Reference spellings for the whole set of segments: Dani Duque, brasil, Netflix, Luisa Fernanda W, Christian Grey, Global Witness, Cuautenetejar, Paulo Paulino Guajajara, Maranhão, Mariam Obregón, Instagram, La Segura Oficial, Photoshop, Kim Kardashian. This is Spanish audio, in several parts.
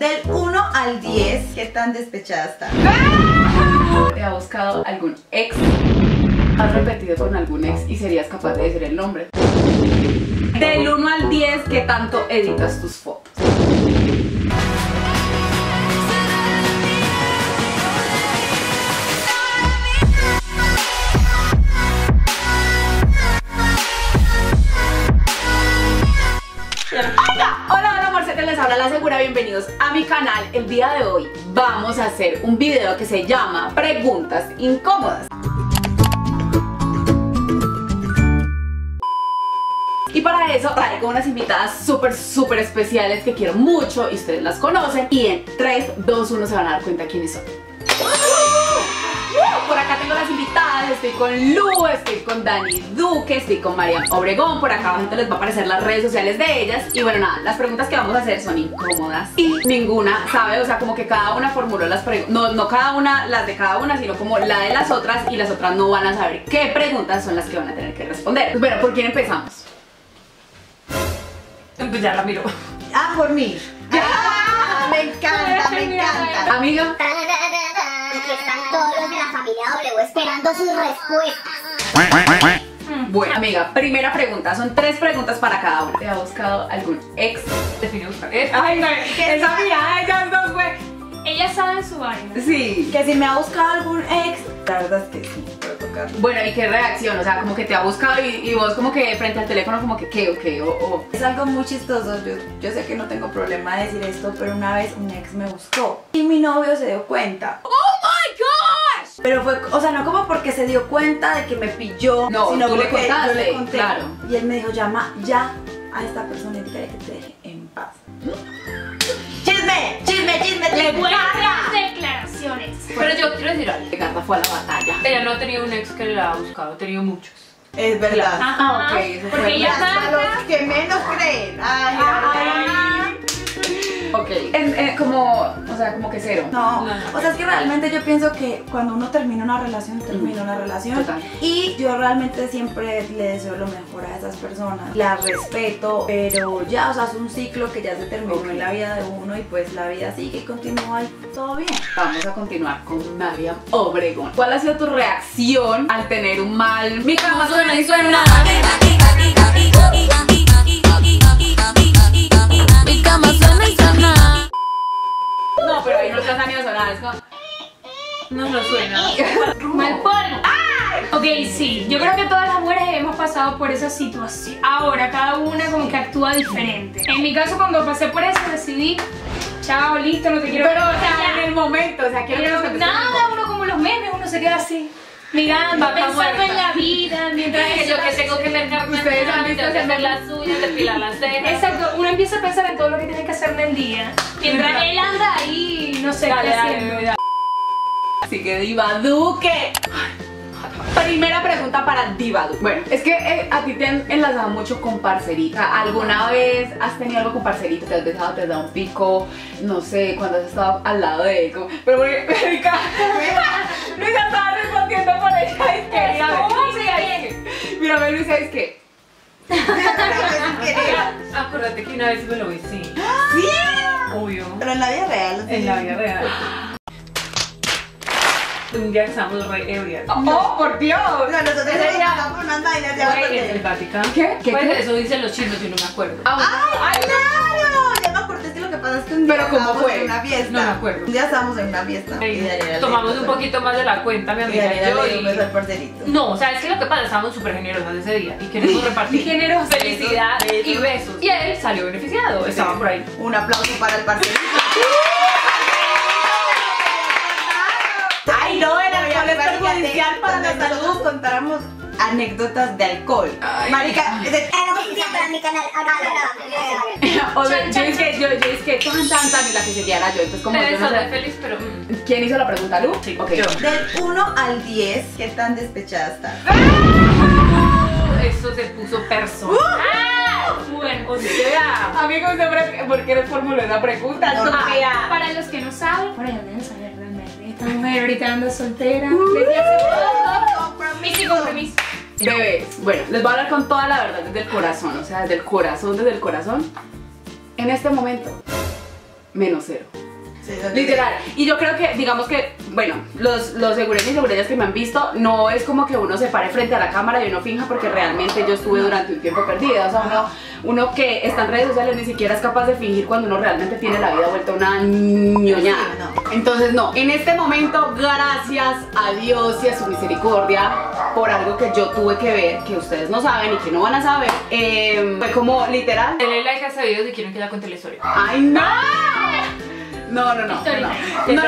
Del 1 al 10, ¿qué tan despechada está? ¿Te ha buscado algún ex? ¿Has repetido con algún ex y serías capaz de decir el nombre? Del 1 al 10, ¿qué tanto editas tus fotos? Hola La Segura, bienvenidos a mi canal. El día de hoy vamos a hacer un video que se llama Preguntas Incómodas. Y para eso traigo unas invitadas súper especiales que quiero mucho y ustedes las conocen. Y en 3, 2, 1 se van a dar cuenta quiénes son. Por acá tengo las invitadas, estoy con Lu, estoy con Dani Duque, estoy con Mariam Obregón. Por acá abajo les va a aparecer las redes sociales de ellas. Y bueno, nada, las preguntas que vamos a hacer son incómodas y ninguna sabe, o sea, como que cada una formuló las preguntas, no cada una las de cada una, sino como la de las otras, y las otras no van a saber qué preguntas son las que van a tener que responder. Bueno, ¿por quién empezamos? Pues ya la miro. Ah, por mí. Ya. Ah, me encanta, me encanta. Amiga. Están todos de la familia W esperando sus respuestas. Bueno, amiga, primera pregunta. Son 3 preguntas para cada una. ¿Te ha buscado algún ex? Define buscar. Ay, no, esa mirada, ellas dos, güey. Ellas saben su vaina. Sí. Que si me ha buscado algún ex. La verdad es que sí, puedo tocar. Bueno, ¿y qué reacción? O sea, como que te ha buscado y vos como que frente al teléfono como que qué, okay, o. Es algo muy chistoso. Yo sé que no tengo problema de decir esto, pero una vez un ex me buscó y mi novio se dio cuenta. Pero fue, o sea, no como porque se dio cuenta de que me pilló, no, sino porque yo le conté, claro. Y él me dijo, llama ya a esta persona y que te deje en paz. ¡Chisme! ¡Chisme, chisme! ¡Le buenas declaraciones! Pero yo quiero decir algo. Carla fue a la batalla. Ella no ha tenido un ex que la ha buscado, ha tenido muchos. Es verdad. Ajá, ok, eso porque fue ella para los que menos creen. Ay, ok, como, o sea, como que cero. No, o sea, es que realmente yo pienso que cuando uno termina una relación total. Y yo realmente siempre le deseo lo mejor a esas personas, las respeto, pero ya, o sea, es un ciclo que ya se terminó en la vida de uno y pues la vida sigue y continúa y todo bien. Vamos a continuar con Mariam Obregón. ¿Cuál ha sido tu reacción al tener un mal? Mi cama suena y suena. Mi cama suena y suena. No, pero ahí no te han ido a sonar, es como... No lo suena. Malpón. Ok, sí, yo creo que todas las mujeres hemos pasado por esa situación. Ahora, cada una como que actúa diferente. En mi caso, cuando pasé por eso, decidí... Chao, listo, no te quiero... Pero, o sea, en el momento, o sea, quiero que no se nada, uno como los memes, uno se queda así. Mira, va pensando en la vida, mientras que yo que tengo que mercarme, ustedes han visto hacer las uñas, depilar las cejas. Exacto, uno empieza a pensar en todo lo que tiene que hacer en el día. Mientras él anda ahí, no sé qué haciendo. Así que Diva Duque. Primera pregunta para Diva Duque. Bueno, es que a ti te han enlazado mucho con parcerita. ¿Alguna vez has tenido algo con parcerita? ¿Te has besado, te has dado un pico? No sé, cuando has estado al lado de él. Pero porque Luisa estaba respondiendo por ella. Es que ¿cómo se hace? Mira, Luisa, es que acuérdate que una vez me lo hice. Sí. Obvio. Pero en la vida real. En la vida real. Un día estamos re ebrias. ¡Oh, por Dios! No, nosotros estábamos una andada y nos llevamos en el Vaticano. ¿Qué? Pues eso dicen los chinos, yo no me acuerdo. ¡Ay, claro! Ya me acordé, es que lo que pasa es que un día estábamos en una fiesta. No me acuerdo. Un día estábamos en una fiesta. Tomamos un poquito más de la cuenta, mi amiga y yo. Y beso al parcerito. No, o sea, es que lo que pasa, estábamos súper generosas ese día. Y queremos repartir felicidad y besos. Y él salió beneficiado. Estaba por ahí. Un aplauso para el parcerito. Para cuando nosotros contáramos anécdotas de alcohol. Marica, para mi canal. O sea, yo es que tan y la que seguía era yo. Entonces como yo no soy feliz, pero ¿quién hizo la pregunta, Lu? Sí, okay. Yo. Del 1 al 10, ¿qué tan despechada está? Eso se puso personal. Bueno, o sea, amigos, ¿por qué no formuló una pregunta? Para los que no saben, por ahí deben saber. Esta mujer ahorita anda soltera, desde hace poco, compromiso y compromiso. Bebés, bueno, les voy a hablar con toda la verdad desde el corazón, o sea, desde el corazón, En este momento, menos cero. Sí, literal. Y yo creo que, digamos que, bueno, los seguros y seguras que me han visto, no es como que uno se pare frente a la cámara y uno finja, porque realmente yo estuve durante un tiempo perdida. O sea, uno que está en redes sociales ni siquiera es capaz de fingir cuando uno realmente tiene la vida vuelta una ñoñada. Entonces no, en este momento, gracias a Dios y a su misericordia, por algo que yo tuve que ver, que ustedes no saben y que no van a saber, fue como literal. Denle like a este video si quieren que la cuente la historia. ¡Ay, no! No, o sea, a lo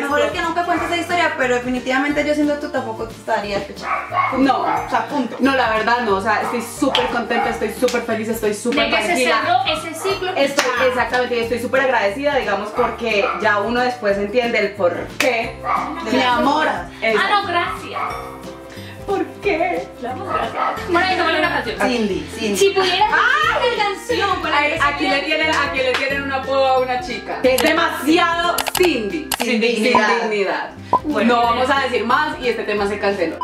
mejor es que nunca cuentes esa historia, pero definitivamente yo siendo tú tampoco te estaría escuchando. No, o sea, punto. No, la verdad no, o sea, estoy súper contenta, estoy súper feliz, estoy súper tranquila. Ese ciclo. Exactamente, estoy súper agradecida, digamos, porque ya uno después entiende el por qué mi amor. Ah, no, gracias. ¿Por qué? Bueno, vale una canción. Cindy. Si pudiera hacer una canción para aquí le tienen un apodo a una chica que es demasiado Cindy. Sin dignidad. Bueno, no vamos a decir más y este tema se canceló.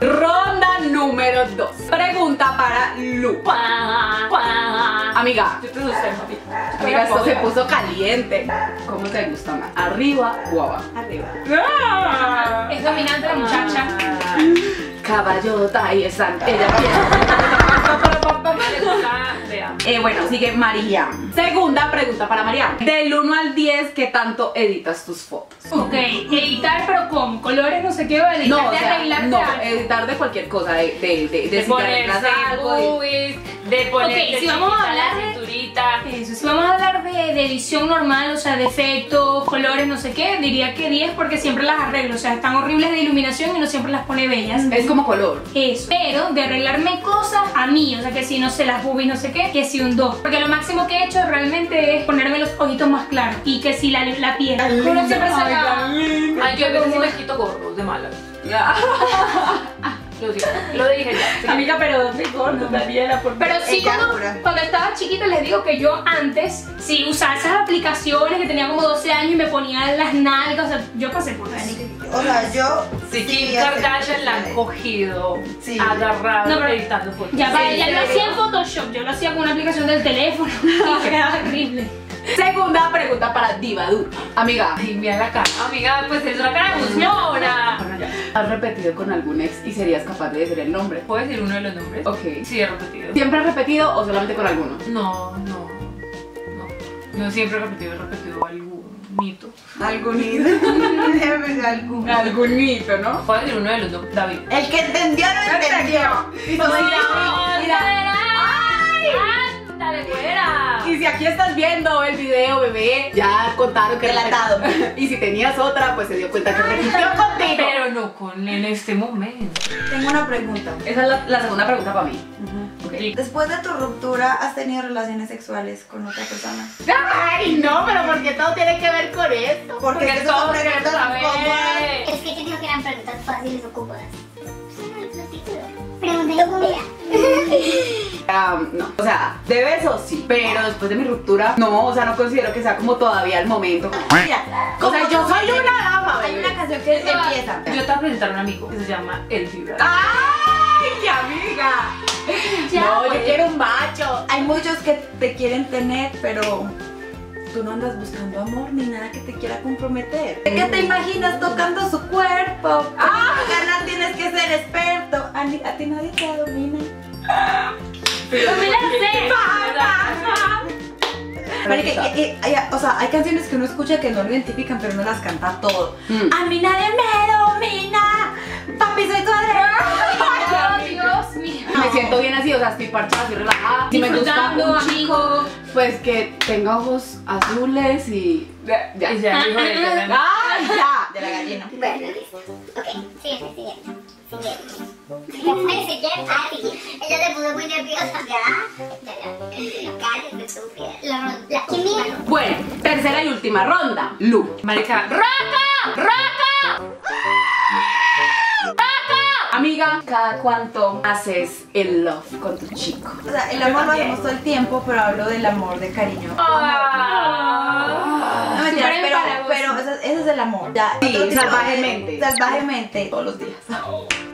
Ronda número 2. Pregunta para Lu. Amiga, yo te asusté, papi. Amiga, esto se puso caliente. ¿Cómo te gusta más? ¿Arriba o abajo? Arriba. Ah, es dominante la muchacha. Caballota y es santa. Ella bueno, sigue Mariam. Segunda pregunta para Mariam. Del 1 al 10, ¿qué tanto editas tus fotos? Ok, editar, pero con colores, no sé qué, o editar no, de arreglar. No, editar de cualquier cosa, de poner algo, de poner. Ok, si vamos a hablar de cinturita, si vamos a hablar de edición normal, o sea, de efectos, colores, no sé qué, diría que 10, porque siempre las arreglo, o sea, están horribles de iluminación y no siempre las pone bellas. Es como color. Eso. Pero de arreglarme cosas a mí, o sea, que si no sé, las boobies, no sé qué, que si un 2. Porque lo máximo que he hecho realmente es ponerme los ojitos más claros y que si la piel. Uno siempre se acaba. Ay, yo a veces me quito gorros de mala. Lo dije ya. Amiga, pero de gordo también la por. Pero sí, cuando estaba chiquita les digo que yo antes sí usaba esas aplicaciones que tenía como 12 años y me ponía las nalgas, o sea, yo pasé por eso. O sea, yo sí, Kim Kardashian la han cogido, agarrado, no, pero editando fotos. Ya, para ella lo hacía en Photoshop, yo lo hacía con una aplicación del teléfono y quedaba horrible. Segunda pregunta para Diva Duque. Amiga, mira la cara. Amiga, pues es una cara buscona. ¿Has repetido con algún ex y serías capaz de decir el nombre? ¿Puedo decir uno de los nombres? Ok. Sí, he repetido. ¿Siempre has repetido o solamente con alguno? No, siempre he repetido algún mito. Algún mito, ¿no? Puedo decir uno de los dos, David. El que entendió, no entendió. Mira. ¡Ándale, fuera! Y si aquí estás viendo el video, bebé, ya contaron que relatado. Y si tenías otra, pues se dio cuenta que repitió contigo. Pero no con en este momento. Tengo una pregunta. Esa es la segunda pregunta para mí. Okay. Después de tu ruptura, ¿has tenido relaciones sexuales con otra persona? Ay, no, pero ¿por qué todo tiene que ver con esto? Porque es todo que saber. Es que yo digo que eran preguntas fáciles o cómodas. Pregúntelo con vida. No, o sea, de besos sí, pero después de mi ruptura, no, o sea, no considero que sea como todavía el momento. Mira, o sea, yo soy una dama. Hay una canción que empieza. Yo te voy a presentar a un amigo que se llama El Vibrador. ¡Ay, qué amiga! Ya, no, yo quiero un macho. Hay muchos que te quieren tener, pero tú no andas buscando amor ni nada que te quiera comprometer. ¿Qué te imaginas tocando su cuerpo? ¡Ah! Gana, tienes que ser experto. A ti nadie te domina. O sea, hay canciones que uno escucha que no lo identifican, pero no las canta todo. A mí nadie me domina. Papi, soy tu madre. Dios mío. Me siento bien así, o sea, estoy parchada, estoy relajada. Si me gusta un chico, pues que tenga ojos azules y... Ya. Y ya, hijo de la gallina. De la gallina. Bueno, ok, sigue. Ella le puso muy nerviosa, ya. Bueno, tercera y última ronda. Lu. Marica. Amiga, ¿cada cuánto haces el love con tu chico? O sea, el amor lo hacemos todo el tiempo, pero hablo del amor de cariño. No, mentira, pero ese es el amor. Ya, sí, salvajemente. Salvajemente. Todos los días.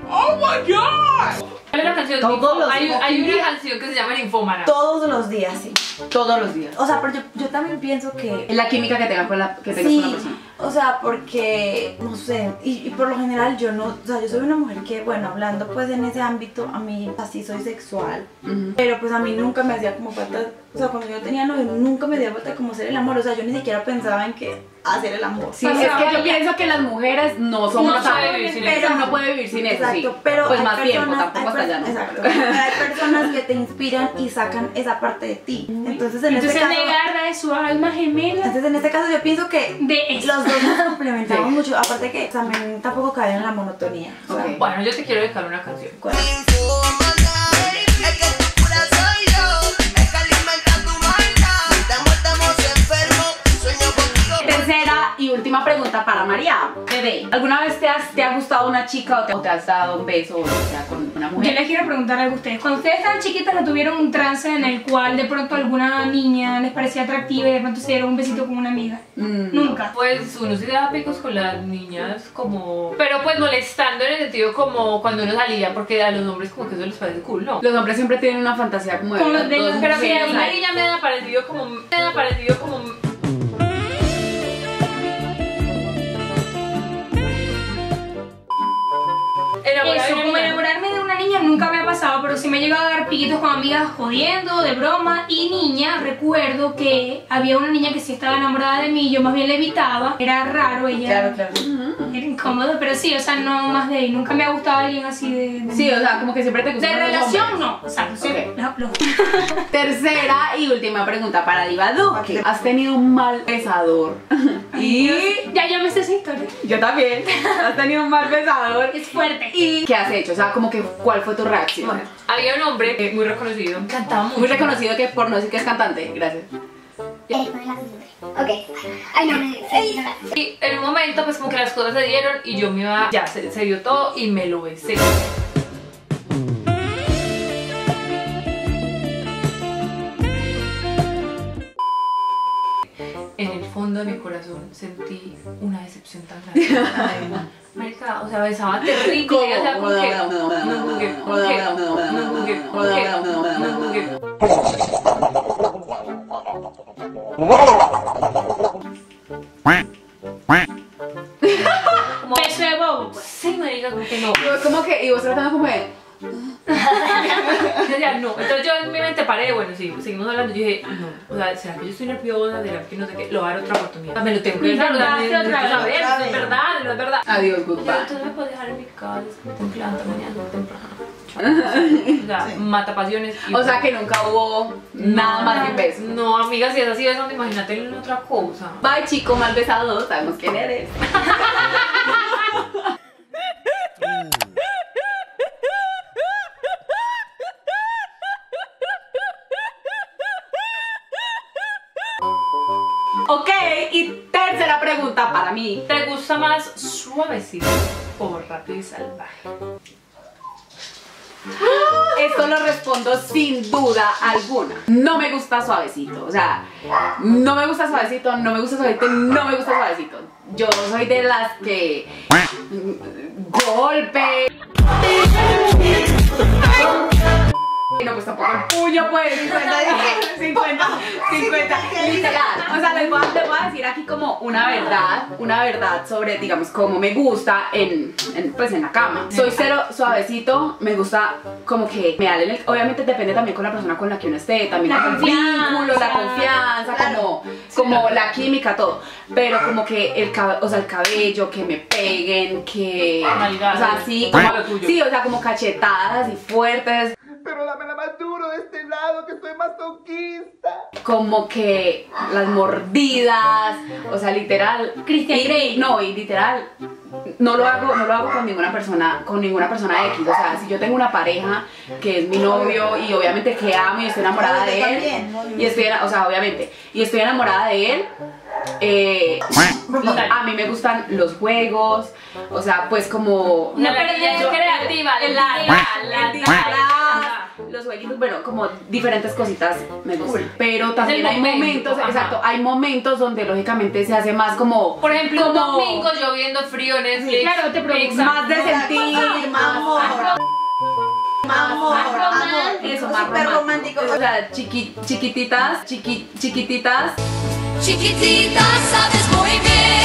¡Oh my God! Hay una canción que se llama Ninfómana. Todos los días, sí. todos los días. O sea, pero yo también pienso que es la química que tengas con la persona. O sea, porque, no sé, y por lo general yo no, o sea, yo soy una mujer que, bueno, hablando pues en ese ámbito, a mí así soy sexual, pero pues a mí nunca me hacía como falta, o sea, cuando yo tenía novio nunca me hacía falta como hacer el amor, o sea, yo ni siquiera pensaba en que hacer el amor. Sí, pues es que yo pienso que las mujeres no somos, no puede vivir sin eso, sí, pero pues más tiempo, tampoco hasta allá, ¿no? Exacto, hay personas que te inspiran y sacan esa parte de ti, entonces en este caso negarla de su alma gemela. Entonces en este caso yo pienso que los dos nos complementamos mucho, aparte que también tampoco caen en la monotonía. Bueno, yo te quiero dejar una canción. ¿Cuál? Tercera y última pregunta para Mariam. Bebé, ¿alguna vez te ha gustado una chica o te has dado un beso, o sea, con una mujer? Yo les quiero preguntar a ustedes, cuando ustedes estaban chiquitas, ¿no tuvieron un trance en el cual de pronto alguna niña les parecía atractiva y de pronto se dieron un besito con una amiga? Nunca. Pues uno se daba picos con las niñas como... Pero pues molestando en el sentido como cuando uno salía, porque a los hombres como que eso les parece cool, ¿no? Los hombres siempre tienen una fantasía como... Como de los... Pero si a una niña me ha parecido como... Enamorarme de una niña nunca me ha pasado, pero sí me he llegado a dar piquitos con amigas jodiendo, de broma. Y niña, recuerdo que había una niña que sí estaba enamorada de mí, yo más bien la evitaba. Era raro, ella... Claro, claro. Era incómodo, pero sí, o sea, no más de ahí. Nunca me ha gustado alguien así de... Sí, o sea, como que siempre te gusta. De relación, no. O sea, Tercera y última pregunta para Diva Duque. ¿Has tenido un mal besador? Y... Ya yo me sé esa historia. Yo también. ¿Has tenido un mal besador? Es fuerte. ¿Y qué has hecho? O sea, como que, ¿cuál fue tu reacción? Bueno, había un hombre muy reconocido. Cantaba mucho. Muy reconocido, que por no decir que es cantante. Gracias. Y en un momento pues como que las cosas se dieron y yo me iba, ya se dio todo y me lo besé. En el fondo de mi corazón sentí una decepción tan grande. Marica, o sea, besaba terrible. O sea, como que beso de bobo. Sí, marica, como que no. Como que, y vos tratando como de... No, entonces yo en mi mente paré, bueno, sí, seguimos hablando. Yo dije, no, o sea, será que yo estoy nerviosa, será que no sé qué, lo voy a dar otra oportunidad. Me lo tengo que dejar, es verdad, no es verdad. Adiós, goodbye. Entonces me puedo dejar en mi casa, me tengo que levantar mañana temprano. O sea, mata pasiones. O sea, que nunca hubo nada más que beso. No, amiga, si es así, besando, imagínate en otra cosa. Bye, chico, mal besado, sabemos quién eres. Ok, y tercera pregunta para mí. ¿Te gusta más suavecito o rápido y salvaje? Esto lo respondo sin duda alguna. No me gusta suavecito, o sea, no me gusta suavecito, no me gusta suavecito, no me gusta suavecito. Yo soy de las que... Golpe. No, pues tampoco el puño, pues 50, literal. O sea, les voy a decir aquí como una verdad sobre, digamos, cómo me gusta pues en la cama. Soy cero suavecito, me gusta como que me da el... Obviamente depende también con la persona con la que uno esté, también la confianza, claro, como la química, todo. Pero como que el cabello, que me peguen, que... O sea, así como... Sí, o sea, como cachetadas y fuertes. Pero dámela más duro de este lado, que estoy masoquista. Como que las mordidas, o sea, literal. Christian Grey. No, y literal, no lo hago con ninguna persona X. O sea, si yo tengo una pareja que es mi novio y obviamente que amo y estoy enamorada de él. Y estoy, o sea, obviamente, y estoy enamorada de él. A mí me gustan los juegos, o sea, pues como una pérdida creativa, los jueguitos, bueno, como diferentes cositas me gustan, pero también hay momentos, exacto, hay momentos donde lógicamente se hace más como, por ejemplo, un domingo lloviendo frío en Netflix, claro, te preocupa más de sentir, más Más romántico. O sea, chiquititas, sabes muy bien.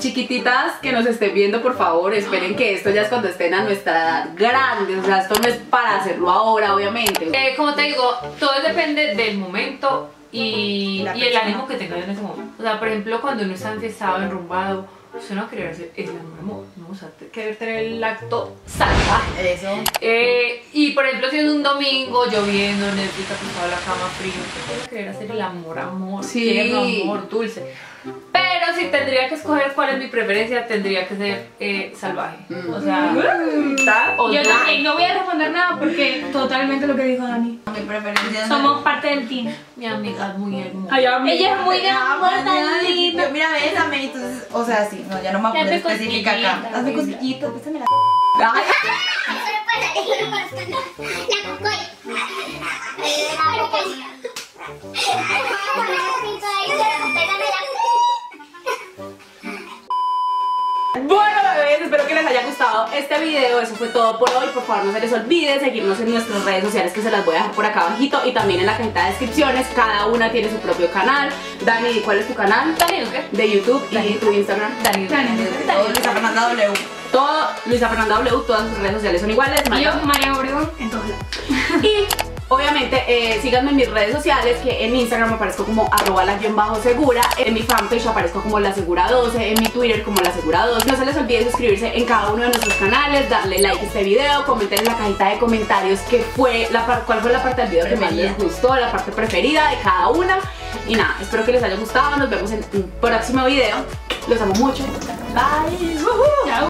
Chiquititas que nos estén viendo, por favor, esperen que esto ya es cuando estén a nuestra edad grande. O sea, esto no es para hacerlo ahora, obviamente. Como te digo, todo depende del momento y el ánimo que tengas en ese momento. O sea, por ejemplo, cuando uno está enfiestado, enrumbado, usted no quiere hacer el amor, no, o sea, querer tener el acto salvaje. Eso. Y por ejemplo, si es un domingo lloviendo, Netflix, acostado en la cama, frío, usted puede querer hacer el amor, sí, tierno, amor, dulce. Pero si tendría que escoger cuál es mi preferencia, tendría que ser salvaje. O sea, yo no voy a responder nada porque totalmente lo que dijo Dani. Mi preferencia. Somos parte del team. Mi amiga es muy hermosa. Ella es muy hermosa. Mira, bésame. Entonces, o sea, sí, no, ya no me acuerdo específica acá. Hazme cosquillitas, bésame la. Bueno, bebés, espero que les haya gustado este video. Eso fue todo por hoy. Por favor, no se les olvide seguirnos en nuestras redes sociales, que se las voy a dejar por acá abajito, y también en la cajita de descripciones. Cada una tiene su propio canal. Dani, ¿cuál es tu canal? Dani Duque. De YouTube. Y tu Instagram. Dani Duque. Luisa Fernanda W. Todo, Luisa Fernanda W, todas sus redes sociales son iguales. Yo, Mariam Obregón, en todos lados. Y obviamente síganme en mis redes sociales, que en Instagram aparezco como @la_segura, en mi fanpage aparezco como La Segura 12, en mi Twitter como La Segura 12. No se les olvide suscribirse en cada uno de nuestros canales, darle like a este video, comentar en la cajita de comentarios qué fue cuál fue la parte del video que más les gustó, la parte preferida de cada una. Y nada, espero que les haya gustado, nos vemos en un próximo video. Los amo mucho. Bye. Chao.